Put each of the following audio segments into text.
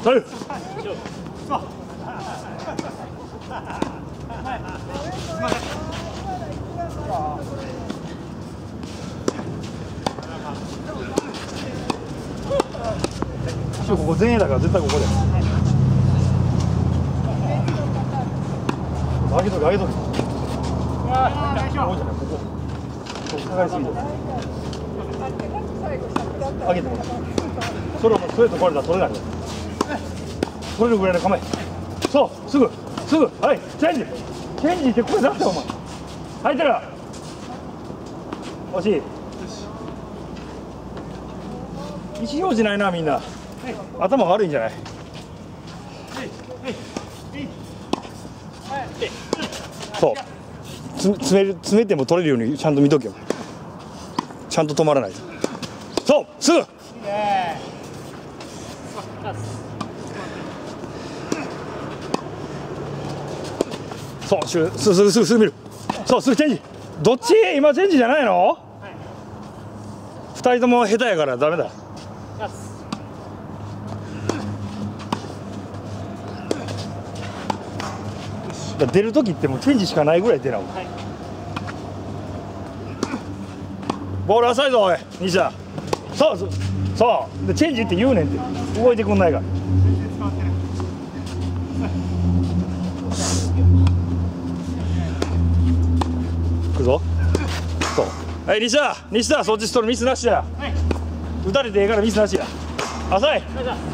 ここ前衛だから絶対ここで上げとく上げとく、上げてもらう、それをストレートこれだ取れない、取れるぐらいの構え、そうすぐすぐ、はいチェンジチェンジってこれだってお前入ったら惜しい、意思表示ないなみんな、頭悪いんじゃない、そう詰めても取れるようにちゃんと見とけよ、ちゃんと止まらない、そうすぐそうすぐすぐすぐすぐ見る、そうすぐチェンジ、どっち今チェンジじゃないの、2人とも下手やからダメだ、出る時ってもうチェンジしかないぐらい出な、はい、ボール浅いぞおい西田、そうそうでチェンジって言うねんって、動いてくんないからいくぞ、そうはい西田西田そっちしとる、ミスなしだ、はい、打たれてええからミスなしや、浅い、はい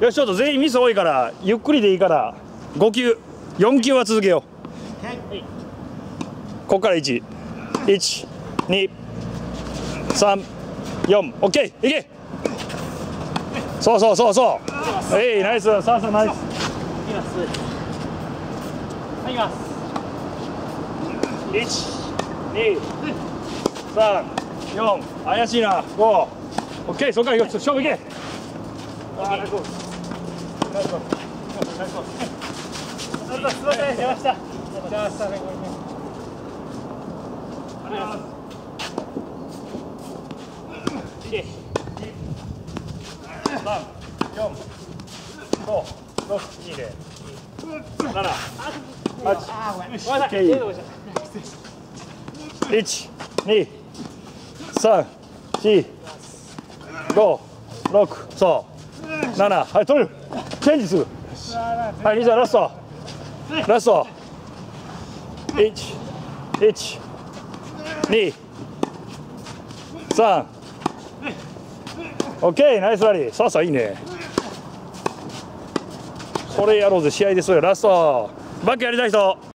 よし、ちょっと全員ミス多いからゆっくりでいいから5球4球は続けよう、はい、ここから11234 OK いけ、そうそうそうそう、えい、ナイス、さあさあナイス、いきます、はい、いきます、1、2、3、4、怪しいな、5、OK、そっからいこう、勝負いけ、ああ、ナイスコース、ナイスコース、ナイスコース、すみません、出ました、出ましたね、ありがとうございます、3、4、5、6、7、8、9、10、11、12、13、14、15、16、7、はい、取る、チェンジする、はい、兄さんラストラスト、1、1、2、3、オッケー、ナイスラリー、さあさあいいね、これやろうぜ、試合ですよ、ラストバックやりたい人。